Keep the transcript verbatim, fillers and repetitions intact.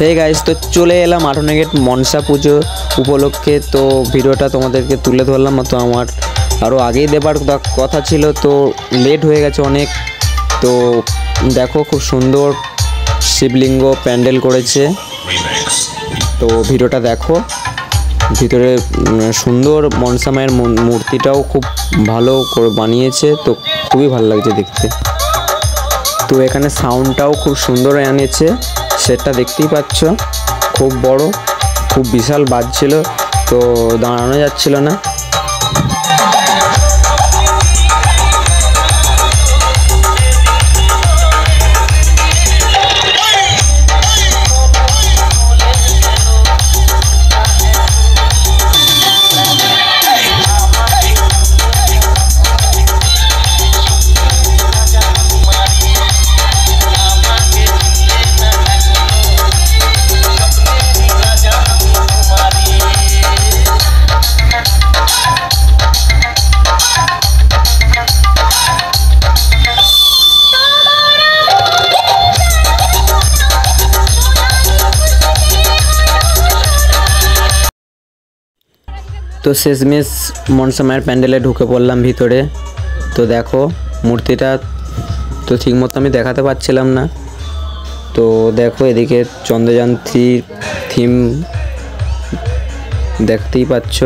Hey guys तो चले एलाम आठानो gate मनसा पुजो उपलक्षे तो भिडियोटा तोमादेरके तुले धरलाम। तो आमार आरो आगेई देवार कथा छिलो तो लेट हो गेছে अनेक। तो देखो खूब सुंदर शिवलिंग पैंडल करेছে तो भिडियोटा देखो ভিতরে সুন্দর मनसा मायर मूर्तिटाओ खूब भालो বানিয়েছে तो खूब ही भालो लागছে देखते। तो এখানে সাউন্ডটাও खूब সুন্দর এনেছে সেটা দেখতেই পাচ্ছ खूब বড় खूब বিশাল বাজছিল तो দাঁড়ানো যাচ্ছিল না। तो शेषमेश मनसा मायर पैंडले ढुके पड़लाम भीतरे। तो देखो मूर्तिटा तो ठीक मत आमी देखाते पारछिलाम ना। तो देखो एदिके चंद्रयान थ्री थीम देखतेई पाচ্ছ।